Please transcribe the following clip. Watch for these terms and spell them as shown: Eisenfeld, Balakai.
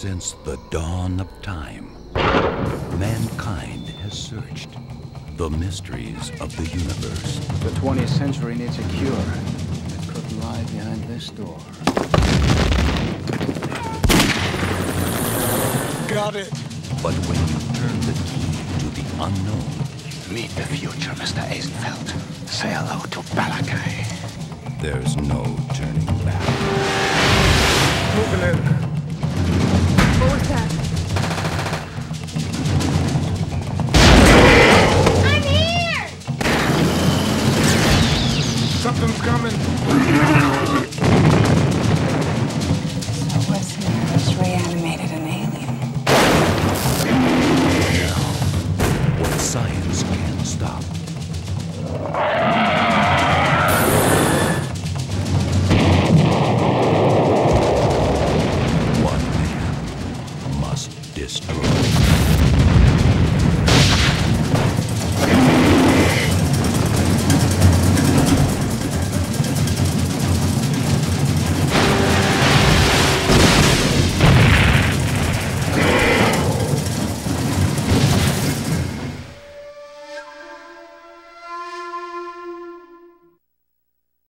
since the dawn of time, mankind has searched the mysteries of the universe. The 20th century needs a cure that could lie behind this door. Got it. But when you turn the key to the unknown... Meet the future, Mr. Eisenfeld. Say hello to Balakai. There's no turning back. Moving in. What was that? I'm here! Something's coming. So was he just reanimated an alien? What science can't stop. One man must destroy.